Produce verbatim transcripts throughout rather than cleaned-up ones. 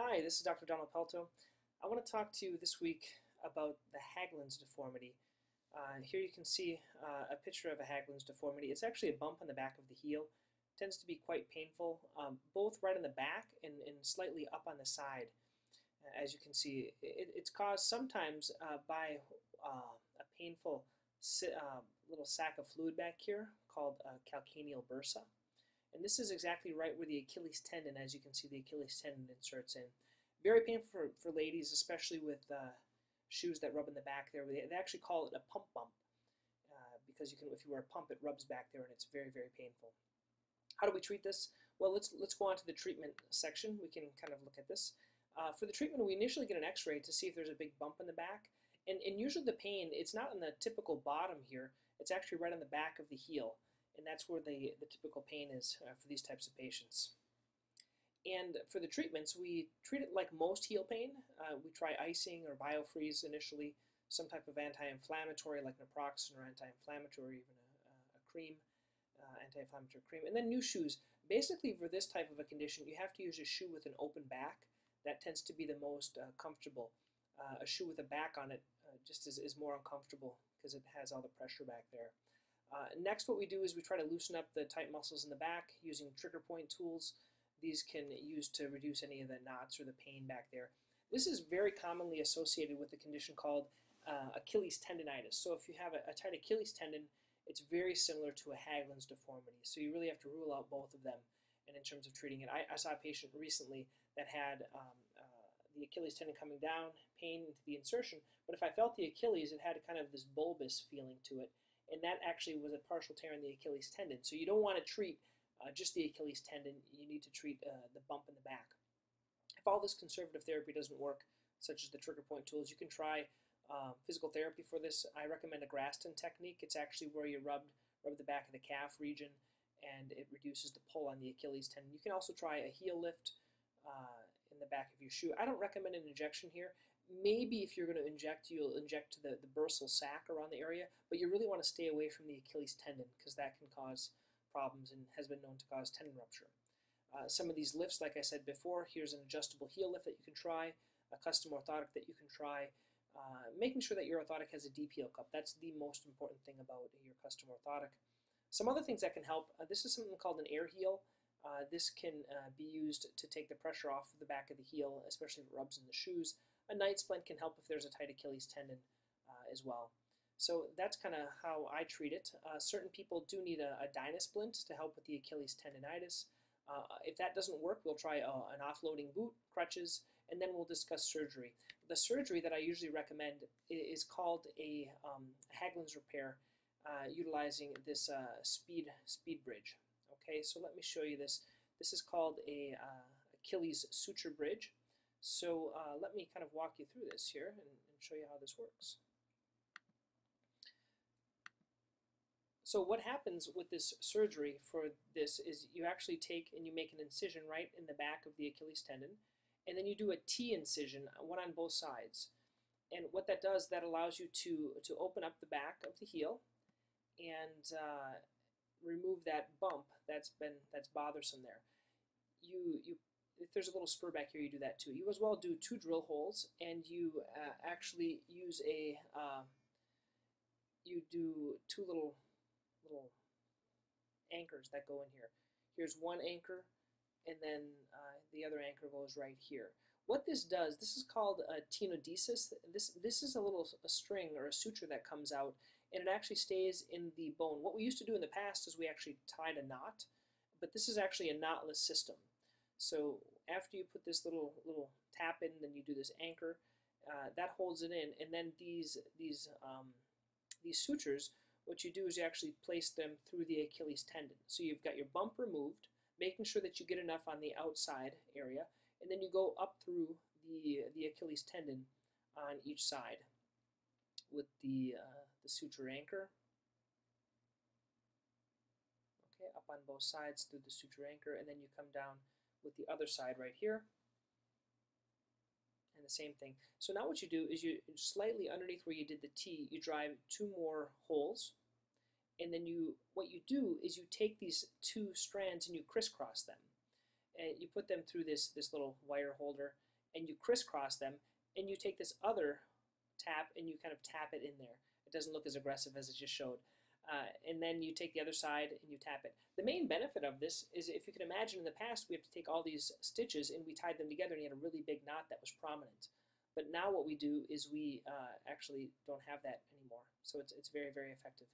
Hi, this is Doctor Donald Pelto. I want to talk to you this week about the Haglund's deformity. Uh, here you can see uh, a picture of a Haglund's deformity. It's actually a bump on the back of the heel. It tends to be quite painful, um, both right on the back and, and slightly up on the side. As you can see, it, it's caused sometimes uh, by uh, a painful uh, little sac of fluid back here called uh, calcaneal bursa. And this is exactly right where the Achilles tendon, as you can see, the Achilles tendon inserts in. Very painful for, for ladies, especially with uh, shoes that rub in the back there. They, they actually call it a pump bump uh, because you can, if you wear a pump, it rubs back there and it's very, very painful. How do we treat this? Well, let's, let's go on to the treatment section. We can kind of look at this. Uh, for the treatment, we initially get an x-ray to see if there's a big bump in the back. And, and usually the pain, it's not in the typical bottom here. It's actually right on the back of the heel. And that's where the, the typical pain is uh, for these types of patients. And for the treatments, we treat it like most heel pain. Uh, we try icing or biofreeze initially, some type of anti-inflammatory like naproxen or anti-inflammatory, even a, a cream, uh, anti-inflammatory cream. And then new shoes. Basically for this type of a condition, you have to use a shoe with an open back. That tends to be the most uh, comfortable. Uh, a shoe with a back on it uh, just is, is more uncomfortable because it has all the pressure back there. Uh, next, what we do is we try to loosen up the tight muscles in the back using trigger point tools. These can use to reduce any of the knots or the pain back there. This is very commonly associated with a condition called uh, Achilles tendonitis. So if you have a, a tight Achilles tendon, it's very similar to a Haglund's deformity. So you really have to rule out both of them. And in terms of treating it, I, I saw a patient recently that had um, uh, the Achilles tendon coming down, pain into the insertion. But if I felt the Achilles, it had kind of this bulbous feeling to it. And that actually was a partial tear in the Achilles tendon. So you don't want to treat uh, just the Achilles tendon. You need to treat uh, the bump in the back. If all this conservative therapy doesn't work, such as the trigger point tools, you can try uh, physical therapy for this. I recommend a Graston technique. It's actually where you rub, rub the back of the calf region, and it reduces the pull on the Achilles tendon. You can also try a heel lift uh, in the back of your shoe. I don't recommend an injection here. Maybe if you're going to inject, you'll inject to the, the bursal sac around the area, but you really want to stay away from the Achilles tendon because that can cause problems and has been known to cause tendon rupture. Uh, some of these lifts, like I said before, here's an adjustable heel lift that you can try, a custom orthotic that you can try, uh, making sure that your orthotic has a deep heel cup. That's the most important thing about your custom orthotic. Some other things that can help, uh, this is something called an air heel. Uh, this can uh, be used to take the pressure off of the back of the heel, especially if it rubs in the shoes. A night splint can help if there's a tight Achilles tendon uh, as well. So that's kind of how I treat it. Uh, certain people do need a, a Dyna splint to help with the Achilles tendonitis. Uh, if that doesn't work, we'll try a, an offloading boot, crutches, and then we'll discuss surgery. The surgery that I usually recommend is called a um, Haglund's repair, uh, utilizing this uh, speed speed bridge. Okay, so let me show you this. This is called a uh, Achilles suture bridge. So uh, let me kind of walk you through this here and, and show you how this works. So what happens with this surgery for this is you actually take and you make an incision right in the back of the Achilles tendon, and then you do a T incision, one on both sides. And what that does, that allows you to, to open up the back of the heel and uh, remove that bump that's been that's bothersome there. You, you If there's a little spur back here, you do that too. You as well do two drill holes, and you uh, actually use a, uh, you do two little, little anchors that go in here. Here's one anchor, and then uh, the other anchor goes right here. What this does, this is called a tenodesis. This, this is a little a string or a suture that comes out, and it actually stays in the bone. What we used to do in the past is we actually tied a knot, but this is actually a knotless system. So after you put this little little tap in, then you do this anchor, uh, that holds it in, and then these these um, these sutures, what you do is you actually place them through the Achilles tendon. So you've got your bump removed, making sure that you get enough on the outside area, and then you go up through the the Achilles tendon on each side with the uh, the suture anchor. Okay, up on both sides through the suture anchor, and then you come down with the other side right here, and the same thing. So now what you do is you slightly underneath where you did the T, you drive two more holes, and then you what you do is you take these two strands and you crisscross them. and you put them through this, this little wire holder, and you crisscross them, and you take this other tap and you kind of tap it in there. It doesn't look as aggressive as it just showed. Uh, and then you take the other side and you tap it. The main benefit of this is, if you can imagine, in the past we have to take all these stitches and we tied them together and you had a really big knot that was prominent. But now what we do is we uh, actually don't have that anymore. So it's, it's very, very effective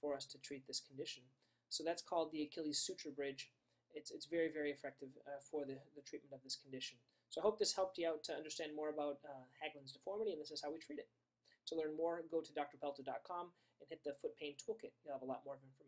for us to treat this condition. So that's called the Achilles suture bridge. It's, it's very, very effective uh, for the, the treatment of this condition. So I hope this helped you out to understand more about uh, Haglund's deformity, and this is how we treat it. To learn more, go to d r pelto dot com and hit the foot pain toolkit. You'll have a lot more of information.